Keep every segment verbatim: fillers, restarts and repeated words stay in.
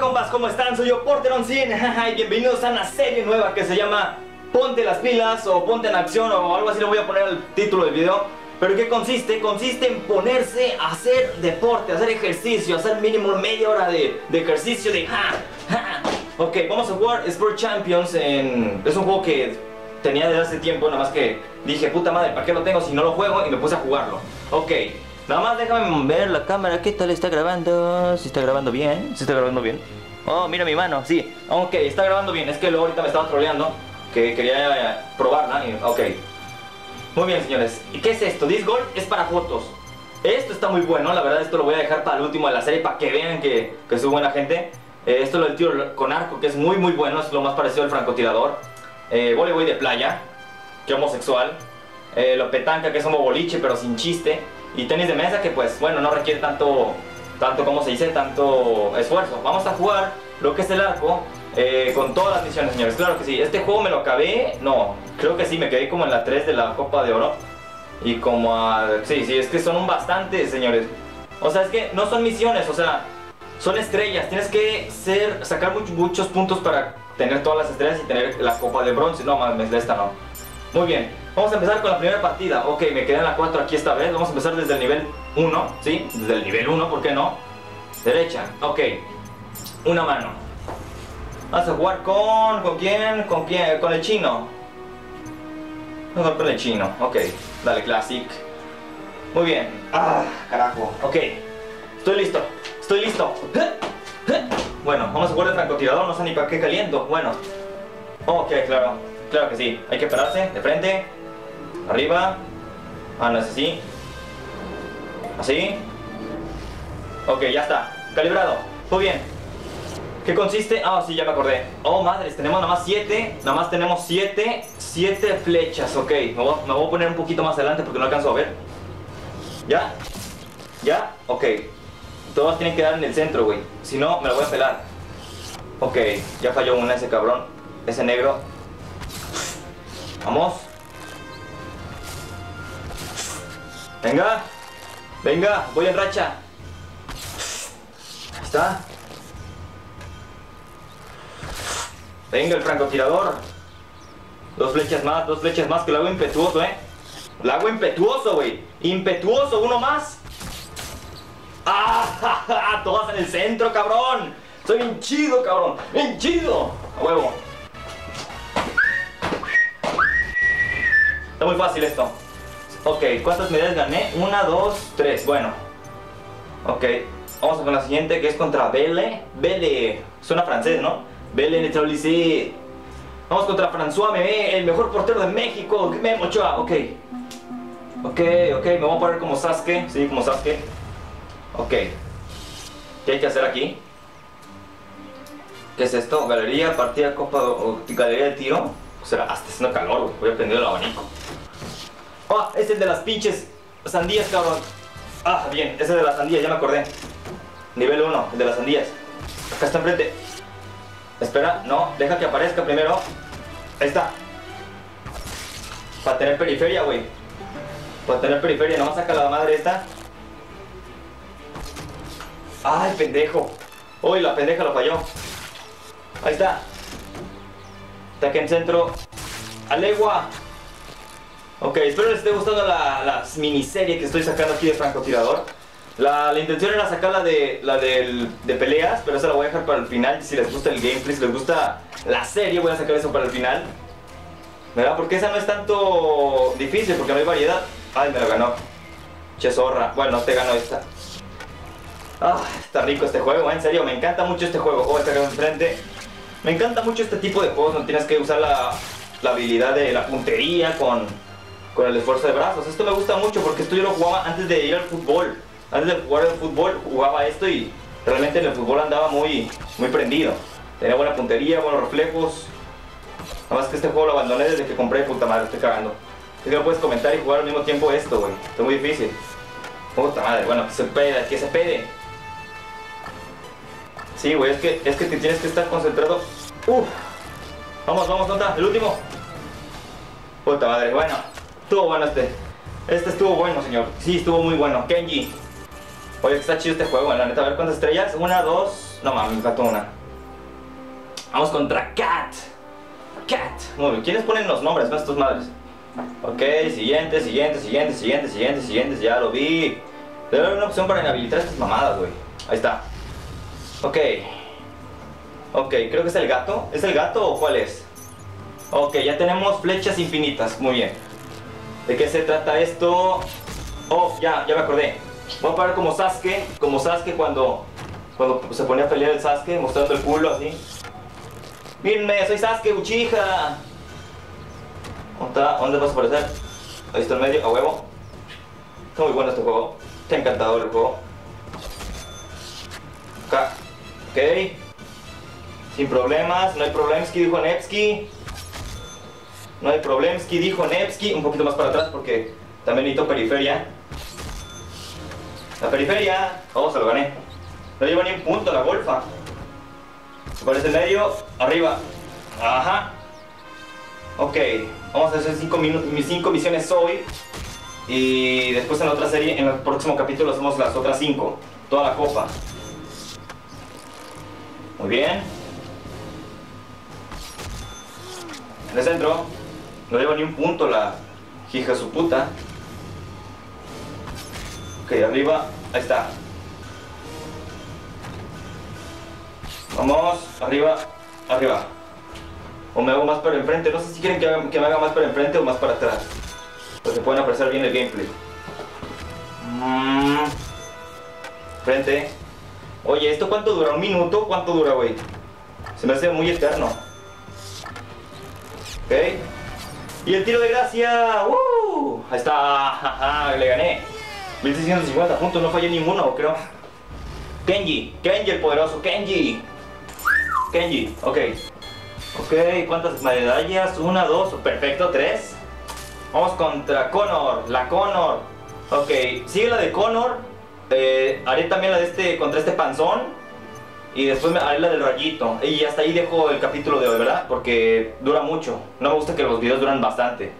Hola compas, ¿cómo están? Soy yo, Porteron ciento y bienvenidos a una serie nueva que se llama Ponte las pilas o Ponte en acción o algo así, le voy a poner el título del video. ¿Pero qué consiste? Consiste en ponerse a hacer deporte, a hacer ejercicio, a hacer mínimo media hora de, de ejercicio de ja, ja. Ok, vamos a jugar Sport Champions en... Es un juego que tenía desde hace tiempo, nada más que dije, puta madre, ¿para qué lo tengo si no lo juego? Y me puse a jugarlo. Ok, nada más déjame ver la cámara, ¿qué tal está grabando? Si está grabando bien, si está grabando bien. Oh, mira mi mano, sí. Ok, está grabando bien, es que luego ahorita me estaba troleando, que quería probarla y... Ok. Muy bien, señores. ¿Y qué es esto? Disc Golf es para fotos. Esto está muy bueno, la verdad esto lo voy a dejar para el último de la serie, para que vean que, que soy buena gente. Eh, esto es lo del tiro con arco, que es muy muy bueno, es lo más parecido al francotirador. Eh, voleibol de playa, que homosexual. Eh, lo petanca, que es como boliche, pero sin chiste. Y tenis de mesa que pues bueno, no requiere tanto, tanto como se dice, tanto esfuerzo. Vamos a jugar lo que es el arco eh, con todas las misiones, señores. Claro que sí, este juego me lo acabé, no, creo que sí, me quedé como en la tres de la Copa de Oro. Y como a... sí, sí, es que son un bastante, señores. O sea, es que no son misiones, o sea, son estrellas. Tienes que ser, sacar muchos, muchos puntos para tener todas las estrellas y tener la Copa de Bronce. No, mames, esta no. Muy bien, vamos a empezar con la primera partida. Ok, me quedé en la cuatro aquí esta vez. Vamos a empezar desde el nivel uno, ¿sí? Desde el nivel uno, ¿por qué no? Derecha, ok. Una mano. Vamos a jugar con... ¿Con quién? ¿Con quién? Con el chino. Vamos a jugar con el chino, ok. Dale, classic. Muy bien. Ah, carajo. Ok, estoy listo, estoy listo. Bueno, vamos a jugar el francotirador, no sé ni para qué caliento. Bueno. Ok, claro. Claro que sí, hay que pararse, de frente, arriba, ah no es así, así, ok ya está, calibrado, muy bien. ¿Qué consiste? Ah sí, ya me acordé, oh madres, tenemos nada más siete, nada más tenemos siete, siete flechas, ok, me voy, me voy a poner un poquito más adelante porque no alcanzo a ver, ya, ya, ok, todas tienen que dar en el centro güey, si no me la voy a pelar, ok, ya falló una ese cabrón, ese negro. Vamos. Venga. Venga, voy en racha. Ahí está. Venga el francotirador. Dos flechas más, dos flechas más que lo hago impetuoso, eh. Lo hago impetuoso, güey. Impetuoso, uno más. ¡Ah! Ja, ja, todas en el centro, cabrón. Soy bien chido, cabrón. Bien chido. A huevo. Está muy fácil esto. Ok, ¿cuántas medallas gané? Una, dos, tres. Bueno. Ok, vamos a con la siguiente que es contra Belle. Belle. Suena francés, ¿no? Belle Neutralice. Vamos contra François Memé, el mejor portero de México. Memo Ochoa. Ok. Ok, ok. Me voy a poner como Sasuke. Sí, como Sasuke. Ok. ¿Qué hay que hacer aquí? ¿Qué es esto? Galería, partida, copa, o, galería de tiro. O sea, hasta haciendo calor, güey. Voy a prender el abanico. ¡Ah! Oh, es el de las pinches sandías, cabrón. Ah, bien, ese de las sandías, ya me acordé. Nivel uno, el de las sandías. Acá está enfrente. Espera, no, deja que aparezca primero. Ahí está. Para tener periferia, güey. Para tener periferia, nomás saca la madre esta. ¡Ay, pendejo! ¡Uy, la pendeja lo falló! Ahí está. Ataque en centro. ¡Alegua! Ok, espero les esté gustando la, la miniserie que estoy sacando aquí de francotirador. La, la intención era sacar la, de, la del, de peleas, pero esa la voy a dejar para el final. Si les gusta el gameplay, si les gusta la serie, voy a sacar eso para el final. ¿Verdad? Porque esa no es tanto difícil, porque no hay variedad. Ay, me lo ganó. Che zorra. Bueno, te ganó esta. Ah, está rico este juego, ¿eh? En serio, me encanta mucho este juego. Oh, está acá enfrente. Me encanta mucho este tipo de juegos, no tienes que usar la, la habilidad de la puntería con... con el esfuerzo de brazos. Esto me gusta mucho porque esto yo lo jugaba antes de ir al fútbol. Antes de jugar al fútbol jugaba esto y realmente en el fútbol andaba muy, muy prendido. Tenía buena puntería, buenos reflejos. Nada más que este juego lo abandoné desde que compré, puta madre, estoy cagando. Es que no puedes comentar y jugar al mismo tiempo esto, güey. Esto es muy difícil. Puta madre, bueno, que se pede, que se pede. Sí, güey, es que, es que te tienes que estar concentrado. Uf. Vamos, vamos, nota, el último. Puta madre, bueno. Estuvo bueno este. Este estuvo bueno, señor. Sí, estuvo muy bueno. Kenji. Oye, que está chido este juego, la neta. A ver cuántas estrellas. Una, dos. No mames, me faltó una. Vamos contra Cat. Cat. Muy bien. ¿Quiénes ponen los nombres? No, estos madres. Ok, siguiente, siguiente, siguiente, siguiente, siguiente, siguiente. Ya lo vi. Debe haber una opción para inhabilitar estas mamadas, güey. Ahí está. Ok. Ok, creo que es el gato. ¿Es el gato o cuál es? Ok, ya tenemos flechas infinitas. Muy bien. ¿De qué se trata esto? Oh, ya, ya me acordé. Voy a parar como Sasuke. Como Sasuke cuando, cuando se ponía a pelear el Sasuke, mostrando el culo así. Mírenme, soy Sasuke Uchiha. ¿Dónde, ¿Dónde vas a aparecer? Ahí está en medio, a huevo. Está muy bueno este juego. Está encantador el juego. Acá. Ok. Sin problemas, no hay problemas, que dijo Nepsky. No hay problemas, que dijo Nepsky. Un poquito más para atrás porque también necesito periferia. La periferia. Oh, se lo gané. No lleva ni un punto la golfa. Aparece el medio, arriba. Ajá. Ok, vamos a hacer cinco misiones hoy. Y después en la otra serie, en el próximo capítulo, hacemos las otras cinco. Toda la copa. Muy bien. En el centro. No lleva ni un punto la hija su puta. Ok, arriba. Ahí está. Vamos, arriba, arriba. O me hago más para enfrente, no sé si quieren que, haga, que me haga más para enfrente o más para atrás. Porque pueden apreciar bien el gameplay. Mm. Frente. Oye, ¿esto cuánto dura? ¿Un minuto? ¿Cuánto dura, güey? Se me hace muy eterno. Ok. Y el tiro de gracia. ¡Uh! Ahí está. Le gané. mil seiscientos cincuenta puntos, no fallé ninguno, creo. Kenji, Kenji el poderoso, Kenji. Kenji, ok. Ok, ¿cuántas medallas? Una, dos, perfecto, tres. Vamos contra Connor, la Connor. Ok, sigue la de Connor. eh, Haré también la de este, contra este panzón. Y después me haré la del rayito. Y hasta ahí dejo el capítulo de hoy, ¿verdad? Porque dura mucho, no me gusta que los videos duran bastante.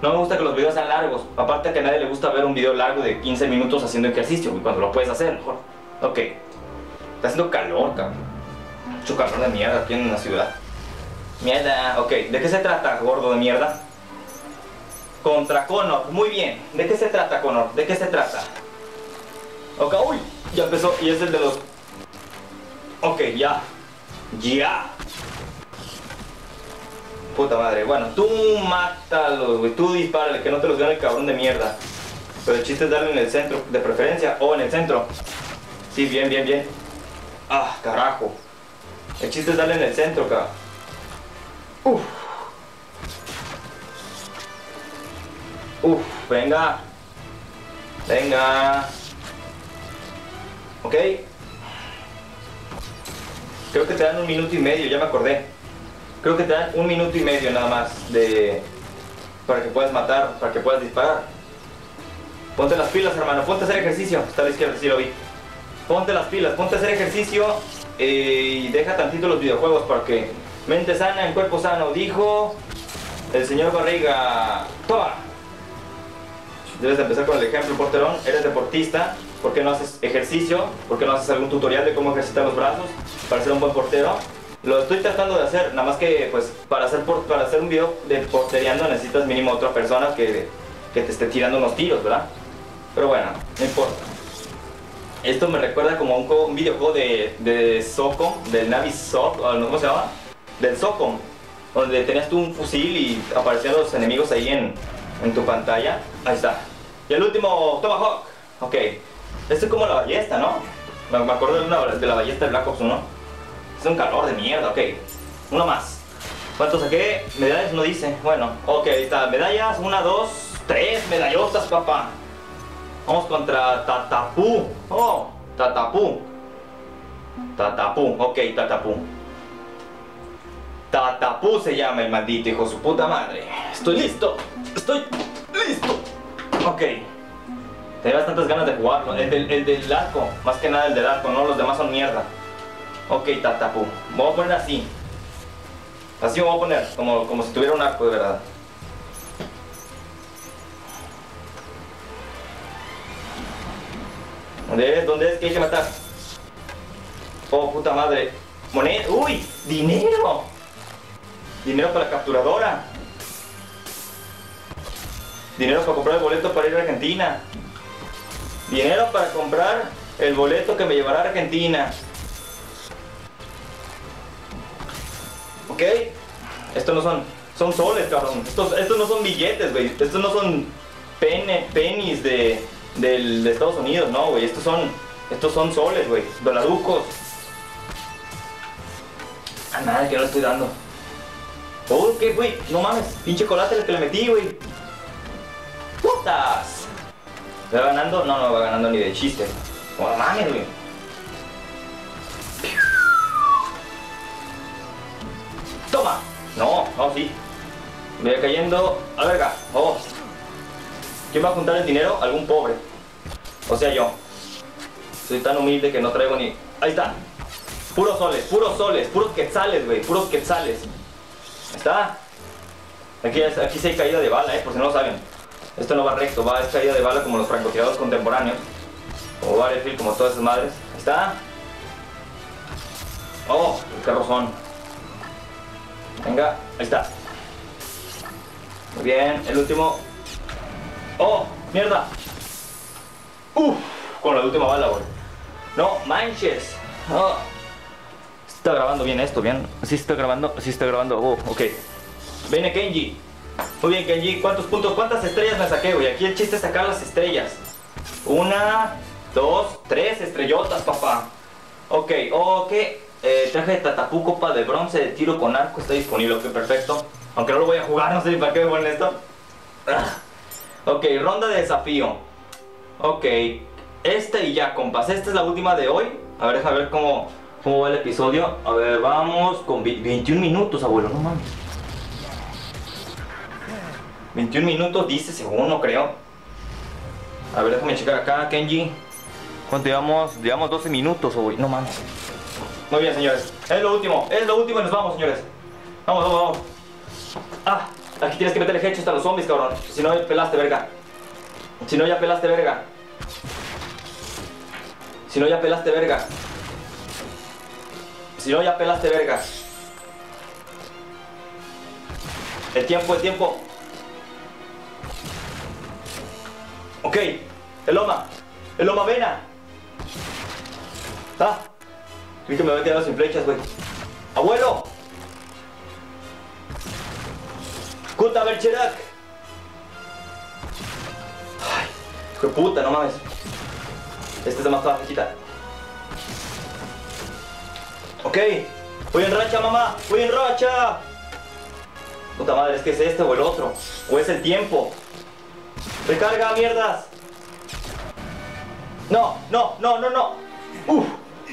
No me gusta que los videos sean largos. Aparte que a nadie le gusta ver un video largo de quince minutos haciendo ejercicio. Y cuando lo puedes hacer, mejor. Ok. Está haciendo calor, cabrón. Mucho calor de mierda aquí en la ciudad. Mierda, ok, ¿de qué se trata, gordo de mierda? Contra Connor, muy bien. ¿De qué se trata, Connor? ¿De qué se trata? Ok, uy, ya empezó, y es el de los... Ok, ya. Ya. Puta madre, bueno, tú mátalos, güey, tú dispárale, que no te los gane el cabrón de mierda. Pero el chiste es darle en el centro, de preferencia, o en el centro. Sí, bien, bien, bien. Ah, carajo. El chiste es darle en el centro, cabrón. Uf. Uf, venga. Venga. Ok. Creo que te dan un minuto y medio, ya me acordé. Creo que te dan un minuto y medio nada más de... Para que puedas matar, para que puedas disparar. Ponte las pilas, hermano, ponte a hacer ejercicio. Está a la izquierda, sí lo vi. Ponte las pilas, ponte a hacer ejercicio. eh, Y deja tantito los videojuegos para que... Mente sana en cuerpo sano, dijo el señor Barriga. Toma. Debes de empezar con el ejemplo, Porterón. Eres deportista. ¿Por qué no haces ejercicio? ¿Por qué no haces algún tutorial de cómo ejercitar los brazos para ser un buen portero? Lo estoy tratando de hacer. Nada más que pues para hacer, por, para hacer un video de portereando necesitas mínimo otra persona que, que te esté tirando unos tiros, ¿verdad? Pero bueno, no importa. Esto me recuerda como a un, un videojuego de, de Socom, del Navi Soc, ¿cómo se llama? Del Socom, donde tenías tú un fusil y aparecían los enemigos ahí en, en tu pantalla. Ahí está. Y el último, Tomahawk. Ok. Esto es como la ballesta, ¿no? Me acuerdo de, una, de la ballesta de Black Ops uno. Es un calor de mierda, ok. Uno más. ¿Cuánto saqué? Medallas no dice. Bueno, ok, ahí está. Medallas, una, dos, tres medallotas, papá. Vamos contra Tatapú. Oh, Tatapú. Tatapú, ok, Tatapú. Tatapú se llama el maldito hijo de su puta madre. Estoy listo. Estoy listo. Ok. Tenía bastantes ganas de jugarlo. El del, el del arco. Más que nada el del arco. No, los demás son mierda. Ok, Tatapú. Me voy a poner así. Así me voy a poner. Como, como si tuviera un arco de verdad. Muy ¿Dónde es? ¿Dónde es que hay que matar? Oh, puta madre. Moneda. ¡Uy! ¡Dinero! Dinero para la capturadora. Dinero para comprar el boleto para ir a Argentina. Dinero para comprar el boleto que me llevará a Argentina. Ok. Estos no son... Son soles, cabrón. Estos, estos no son billetes, güey. Estos no son pene, penis de, de, de Estados Unidos, no, güey. Estos son... Estos son soles, güey. Dolarucos. Ah, madre, que no le estoy dando. Oh, ¿qué, güey? No mames. Pinche chocolate el que le metí, güey. ¡Putas! ¿Va ganando? No, no va ganando ni de chiste. No mames, güey. ¡Toma! No, no, sí. Me voy cayendo a la verga. Oh. ¿Quién va a juntar el dinero? Algún pobre. O sea, yo. Soy tan humilde que no traigo ni... Ahí está. Puros soles, puros soles, puros quetzales, güey. Puros quetzales. Ahí está. Aquí, aquí sí hay caída de bala, eh, por si no lo saben. Esto no va recto, va, es caída de bala como los francotiradores contemporáneos. Como Battlefield, como todas esas madres. Ahí está. Oh, qué rozón. Venga, ahí está. Muy bien, el último. ¡Oh! ¡Mierda! ¡Uf! Con la última bala, güey. ¡No manches! Oh. Está grabando bien esto, bien. Sí está grabando, sí está grabando. Oh, ok. Viene Kenji. Muy bien, Kenji. ¿Cuántos puntos? ¿Cuántas estrellas me saqué, güey? Aquí el chiste es sacar las estrellas. Una, dos, tres estrellotas, papá. Ok, ok. Eh, traje de Tatapuco para de bronce de tiro con arco está disponible, ok, perfecto. Aunque no lo voy a jugar, no sé para qué me ponen esto. Ok, ronda de desafío. Ok, este y ya, compas, esta es la última de hoy. A ver, déjame ver cómo, cómo va el episodio. A ver, vamos con veintiún minutos, abuelo, no mames. veintiún minutos, dice, según, no creo. A ver, déjame checar acá, Kenji. ¿Cuánto llevamos? Llevamos doce minutos, abuelo, no mames. Muy bien, señores, es lo último, es lo último y nos vamos, señores. Vamos, vamos, vamos. Ah, aquí tienes que meterle hecho hasta los zombies, cabrón. Si no, ya pelaste, verga. Si no, ya pelaste, verga. Si no, ya pelaste, verga. Si no, ya pelaste, verga. El tiempo, el tiempo. Ok, el loma. El loma vena. Ah. Vi que me había quedado sin flechas, güey. ¡Abuelo! ¡Cuta Bercherac! ¡Ay! ¡Qué puta, no mames! Este es de más toda flechita. Ok. ¡Voy en racha, mamá! ¡Voy en racha! Puta madre, es que es este o el otro. O es el tiempo. ¡Recarga, mierdas! ¡No, no, no, no, no! ¡Uf!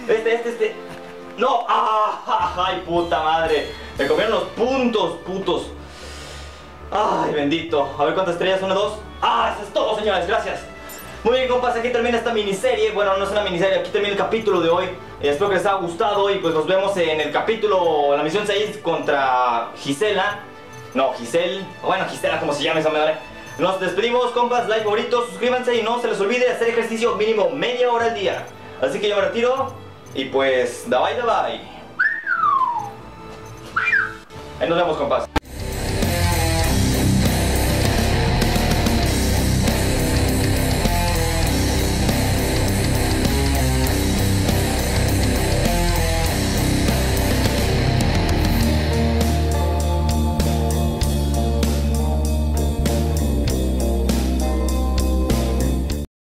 Este, este, este. No, ah, ay, puta madre. Me comieron los puntos, putos. Ay, bendito. A ver cuántas estrellas, una, dos. Ah, eso es todo, señores, gracias. Muy bien, compas, aquí termina esta miniserie. Bueno, no es una miniserie, aquí termina el capítulo de hoy. eh, Espero que les haya gustado y pues nos vemos en el capítulo, en la misión seis contra Gisela. No, Giselle, bueno, Gisela, como se llama esa madre. Nos despedimos, compas, like, favoritos, suscríbanse. Y no se les olvide hacer ejercicio mínimo media hora al día. Así que yo me retiro. Y pues, da bye, da bye. Ahí nos vemos, compas.